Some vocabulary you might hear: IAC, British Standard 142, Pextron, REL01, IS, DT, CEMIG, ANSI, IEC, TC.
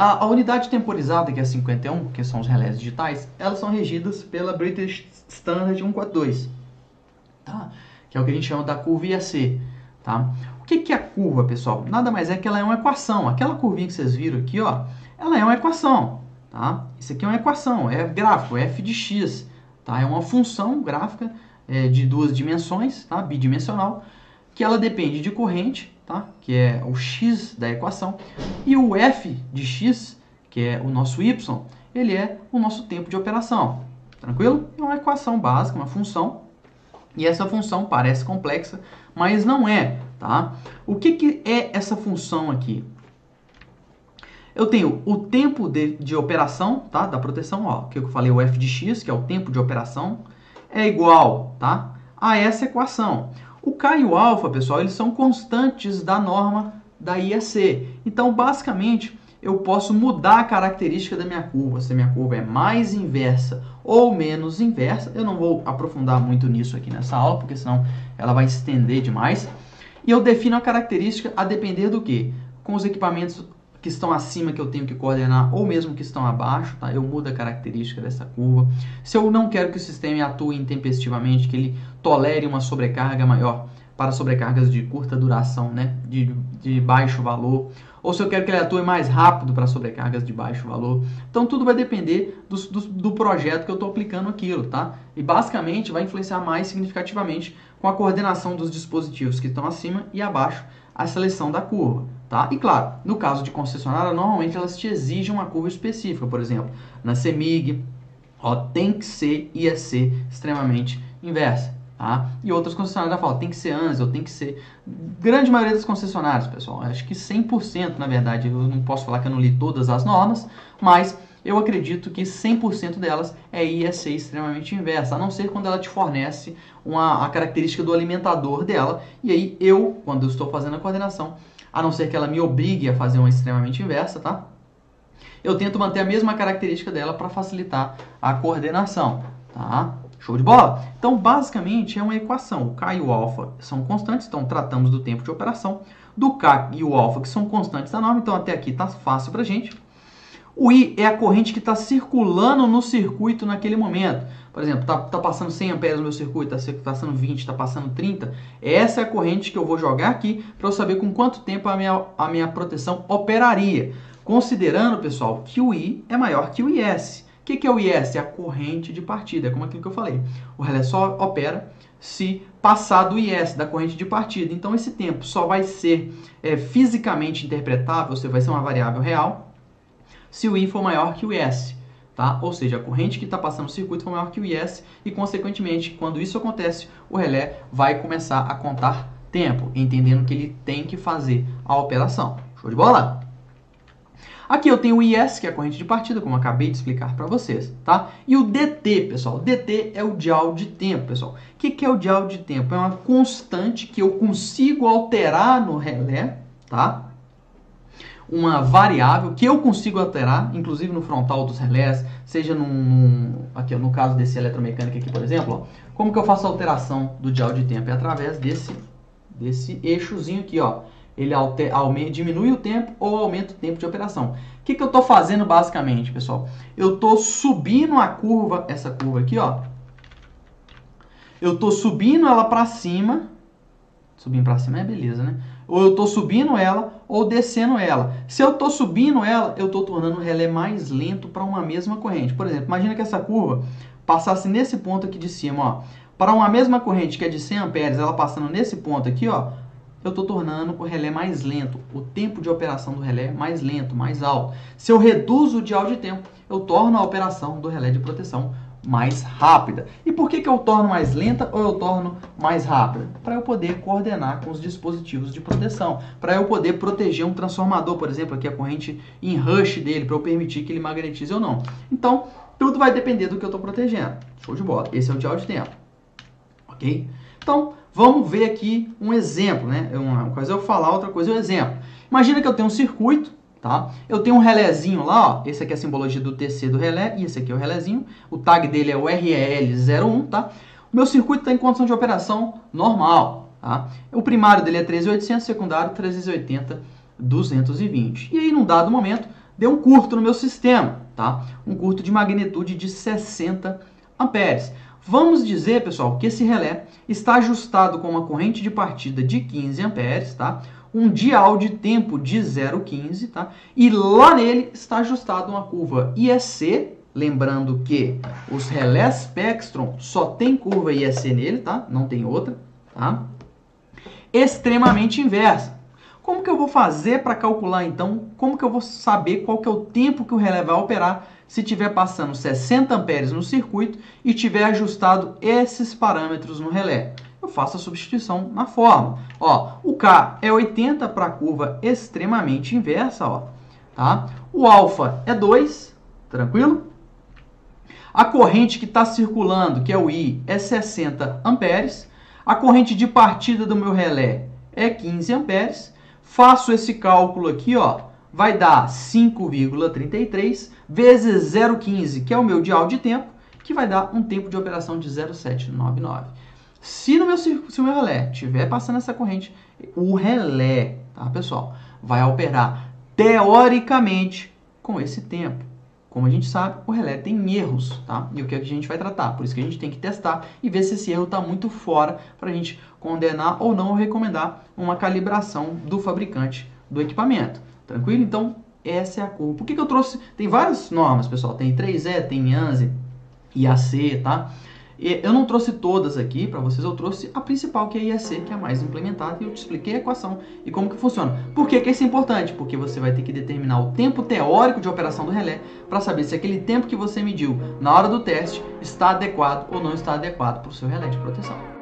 A unidade temporizada, que é a 51, que são os relés digitais, elas são regidas pela British Standard 142, tá? Que é o que a gente chama da curva IAC. Tá? O que, que é a curva, pessoal? Nada mais é que ela é uma equação. Aquela curvinha que vocês viram aqui, ó, ela é uma equação. Tá? Isso aqui é uma equação, é gráfico, é f de x. Tá? É uma função gráfica de duas dimensões, tá? Bidimensional, que ela depende de corrente, tá? Que é o x da equação, e o f de x, que é o nosso y, ele é o nosso tempo de operação. Tranquilo? É uma equação básica, uma função, e essa função parece complexa, mas não é. Tá? O que, que é essa função aqui? Eu tenho o tempo de operação, tá? Da proteção, ó, que eu falei, o f de x, que é o tempo de operação, é igual, tá? A essa equação. O K e o alfa, pessoal, eles são constantes da norma da IEC. Então, basicamente, eu posso mudar a característica da minha curva. Se a minha curva é mais inversa ou menos inversa, eu não vou aprofundar muito nisso aqui nessa aula, porque senão ela vai estender demais. E eu defino a característica a depender do quê? Com os equipamentos que estão acima que eu tenho que coordenar, ou mesmo que estão abaixo, tá? Eu mudo a característica dessa curva. Se eu não quero que o sistema atue intempestivamente, que ele tolere uma sobrecarga maior para sobrecargas de curta duração, né? De baixo valor, ou se eu quero que ele atue mais rápido para sobrecargas de baixo valor. Então tudo vai depender do projeto que eu estou aplicando aquilo, tá? E basicamente vai influenciar mais significativamente com a coordenação dos dispositivos que estão acima e abaixo a seleção da curva, tá? E claro, no caso de concessionária, normalmente elas te exigem uma curva específica, por exemplo, na CEMIG, ó, tem que ser IAC extremamente inversa, tá? E outras concessionárias falam, tem que ser ANSI, ou tem que ser... Grande maioria das concessionárias, pessoal, acho que 100%, na verdade, eu não posso falar que eu não li todas as normas, mas eu acredito que 100% delas é IAC extremamente inversa, a não ser quando ela te fornece a característica do alimentador dela, e aí eu, quando eu estou fazendo a coordenação, a não ser que ela me obrigue a fazer uma extremamente inversa, tá? Eu tento manter a mesma característica dela para facilitar a coordenação, tá? Show de bola? Então, basicamente, é uma equação. O K e o alfa são constantes, então tratamos do tempo de operação. Do K e o alfa, que são constantes da norma, então até aqui tá fácil pra gente. O I é a corrente que está circulando no circuito naquele momento. Por exemplo, está passando 100 amperes no meu circuito, está passando 20, está passando 30. Essa é a corrente que eu vou jogar aqui para eu saber com quanto tempo a minha proteção operaria. Considerando, pessoal, que o I é maior que o IS. O que é o IS? É a corrente de partida, é como aquilo que eu falei. O relé só opera se passar do IS, da corrente de partida. Então, esse tempo só vai ser fisicamente interpretável, ou seja, vai ser uma variável real, se o I for maior que o IS, tá? Ou seja, a corrente que está passando no circuito for maior que o IS e, consequentemente, quando isso acontece, o relé vai começar a contar tempo, entendendo que ele tem que fazer a operação. Show de bola? Aqui eu tenho o IS, que é a corrente de partida, como eu acabei de explicar para vocês, tá? E o DT, pessoal. O DT é o joule de tempo, pessoal. O que é o joule de tempo? É uma constante que eu consigo alterar no relé, tá? Uma variável que eu consigo alterar, inclusive no frontal dos relés, seja aqui, ó, no caso desse eletromecânico aqui, por exemplo, ó, como que eu faço a alteração do joule de tempo? É através desse eixozinho aqui, ó. Ele diminui o tempo ou aumenta o tempo de operação. O que eu estou fazendo basicamente, pessoal? Eu estou subindo a curva, essa curva aqui, ó. Eu estou subindo ela para cima. Subindo para cima é beleza, né? Ou eu estou subindo ela ou descendo ela. Se eu estou subindo ela, eu estou tornando o relé mais lento para uma mesma corrente. Por exemplo, imagina que essa curva passasse nesse ponto aqui de cima, ó. Para uma mesma corrente que é de 100 amperes, ela passando nesse ponto aqui, ó, eu estou tornando o relé mais lento. O tempo de operação do relé é mais lento, mais alto. Se eu reduzo o joule de tempo, eu torno a operação do relé de proteção mais rápida. E por que eu torno mais lenta ou eu torno mais rápida? Para eu poder coordenar com os dispositivos de proteção, para eu poder proteger um transformador, por exemplo, aqui a corrente em rush dele, para eu permitir que ele magnetize ou não. Então, tudo vai depender do que eu estou protegendo. Show de bola. Esse é o joule de tempo. Ok? Então, vamos ver aqui um exemplo, né? Uma coisa é eu falar, outra coisa é o exemplo. Imagina que eu tenho um circuito, tá? Eu tenho um relézinho lá, ó, esse aqui é a simbologia do TC do relé, e esse aqui é o relézinho, o tag dele é o REL01, tá? O meu circuito está em condição de operação normal, tá? O primário dele é 13800, o secundário 380, 220. E aí, num dado momento, deu um curto no meu sistema, tá? Um curto de magnitude de 60 amperes. Vamos dizer, pessoal, que esse relé está ajustado com uma corrente de partida de 15 amperes, tá? Um dial de tempo de 0,15, tá? E lá nele está ajustada uma curva IEC, lembrando que os relés Pextron só tem curva IEC nele, tá? Não tem outra, tá? Extremamente inversa. Como que eu vou fazer para calcular, então? Como que eu vou saber qual que é o tempo que o relé vai operar se tiver passando 60 amperes no circuito e tiver ajustado esses parâmetros no relé? Eu faço a substituição na fórmula. Ó, o K é 80 para a curva extremamente inversa, ó, tá? O alfa é 2, tranquilo? A corrente que está circulando, que é o I, é 60 amperes. A corrente de partida do meu relé é 15 amperes. Faço esse cálculo aqui, ó, vai dar 5,33 vezes 0,15, que é o meu dial de tempo, que vai dar um tempo de operação de 0,799. Se o meu relé estiver passando essa corrente, o relé, tá, pessoal, vai operar teoricamente com esse tempo. Como a gente sabe, o relé tem erros, tá? E o que a gente vai tratar? Por isso que a gente tem que testar e ver se esse erro está muito fora para a gente condenar ou não, ou recomendar uma calibração do fabricante do equipamento. Tranquilo? Então, essa é a curva. Por que eu trouxe? Tem várias normas, pessoal. Tem 3E, tem ANSI, IAC, tá? E eu não trouxe todas aqui para vocês, eu trouxe a principal, que é a IEC, que é a mais implementada, e eu te expliquei a equação e como que funciona. Por que que isso é importante? Porque você vai ter que determinar o tempo teórico de operação do relé para saber se aquele tempo que você mediu na hora do teste está adequado ou não está adequado para o seu relé de proteção.